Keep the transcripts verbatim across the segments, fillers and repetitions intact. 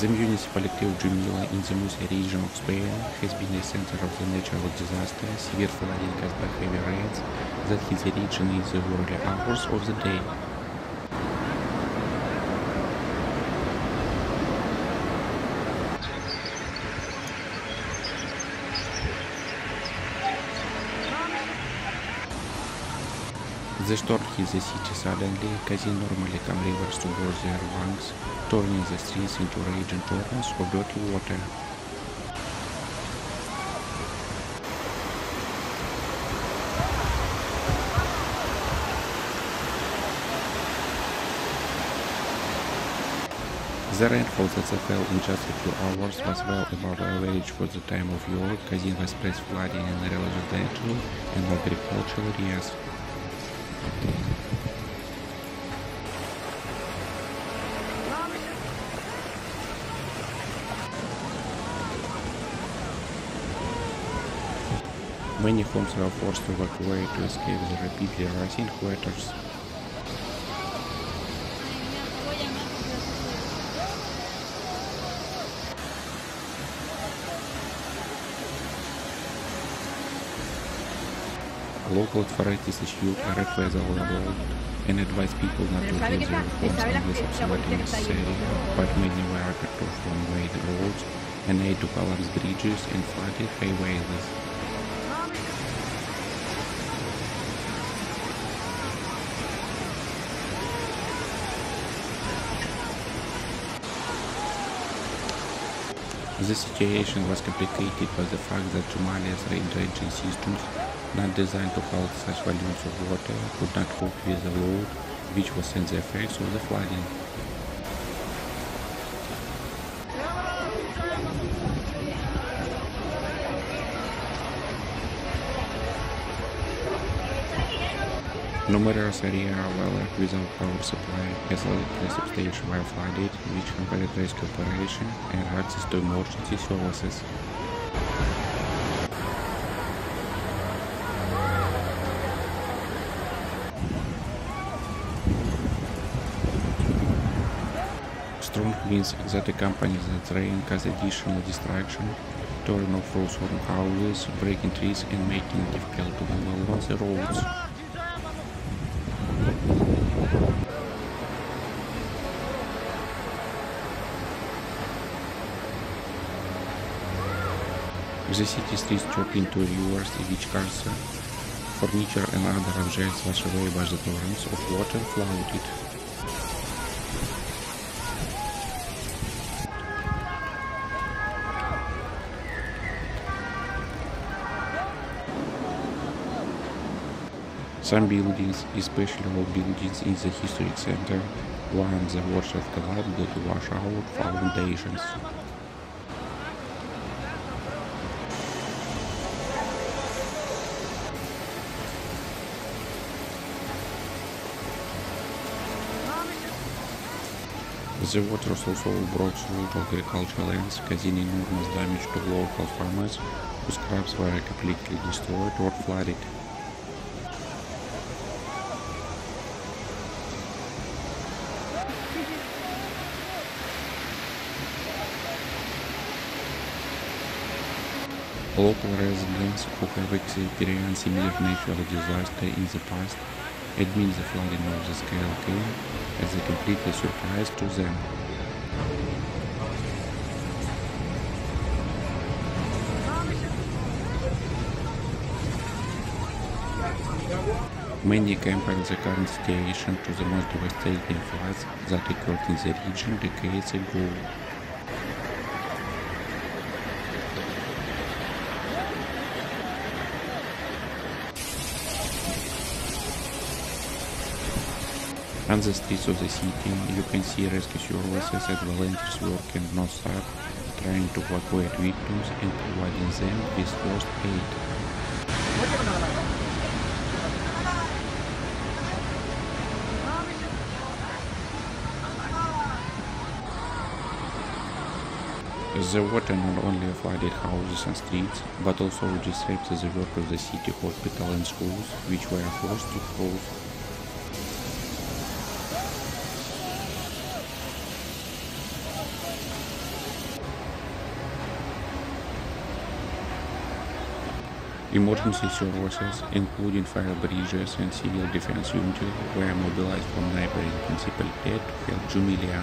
The municipality of Jumilla in the Murcia region of Spain has been a center of the natural disaster, severe flooding caused by heavy rains that hit the region in the early hours of the day. The storm hit the city suddenly, causing normally calm rivers to burst their banks, turning the streets into raging torrents of dirty water. The rainfall that fell in just a few hours was well above average for the time of year, causing widespread flooding in residential and agricultural areas. Many homes were forced to evacuate to escape the rapidly rising waters. Local authorities issued a red flag alert and advised people not to leave their homes unless absolutely necessary, but many were cut off from wide roads and had to collapse bridges and flooded highways. The situation was complicated by the fact that Jumilla's rain dredging systems, not designed to hold such volumes of water, could not cope with the load, which was in the effects of the flooding. Numerous areas were left without power supply, as all the substations were flooded, which hampered rescue operation and access to emergency services. Strong winds that accompanied the rain caused additional destruction, tearing off roofs from houses, breaking trees and making it difficult to move along the roads. The city streets dropped into rivers, which cars, furniture and other objects washed away by the torrents of water flooded. Some buildings, especially old buildings in the historic center, were in the water of collapse due to wash out foundations. The waters also broke through agricultural lands, causing enormous damage to local farmers, whose crops were completely destroyed or flooded. Local residents who have experienced similar natural disaster in the past admit the flooding of the scale came as a completely surprise to them. Many compared the current situation to the most devastating floods that occurred in the region decades ago. On the streets of the city, you can see rescue services and volunteers working non-stop, trying to evacuate victims and providing them with first aid. The water not only flooded houses and streets, but also disrupted the work of the city hospital and schools, which were forced to close. Emergency services, including fire brigades and civil defense units, were mobilized from neighboring municipalities to help Jumilla.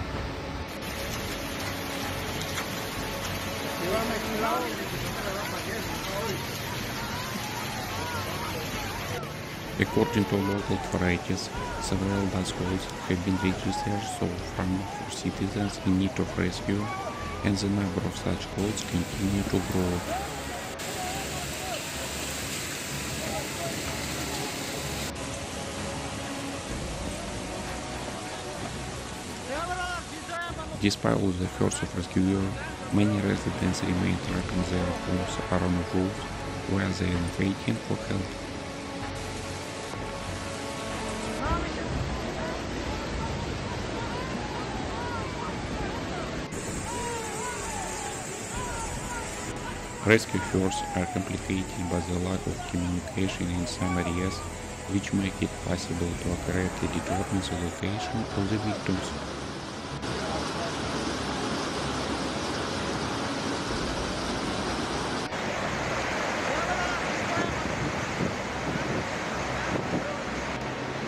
According to local authorities, several bus calls have been registered so far for citizens in need of rescue, and the number of such calls continue to grow. Despite all the efforts of rescuers, many residents remain trapped in their homes or on roofs, where they are waiting for help. Rescue efforts are complicated by the lack of communication in some areas, which make it possible to accurately determine the location of the victims.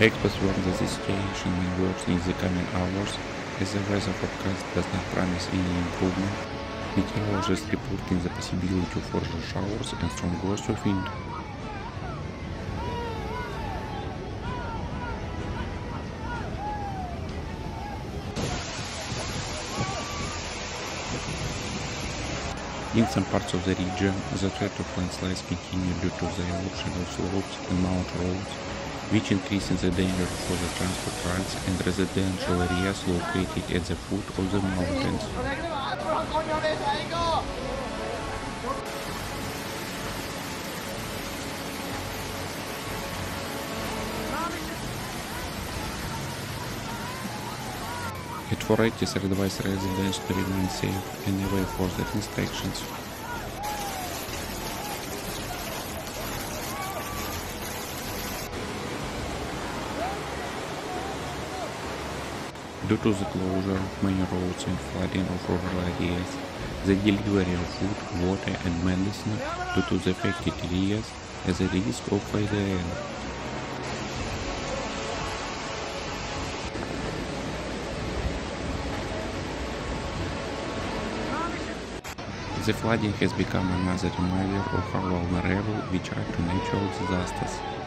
Experts warn that the situation will worsen in the coming hours, as the weather forecast does not promise any improvement. Meteorologists reporting the possibility of further showers and strong gusts of wind. In some parts of the region, the threat of landslides continued due to the erosion of slopes and mount roads, which increases the danger for the transport routes and residential areas located at the foot of the mountains. Authorities advise residents to remain safe and await further inspections. Due to the closure of many roads and flooding of rural areas, the delivery of food, water and medicine due to the affected areas is a risk of famine. The flooding has become another reminder of how vulnerable we are to natural disasters.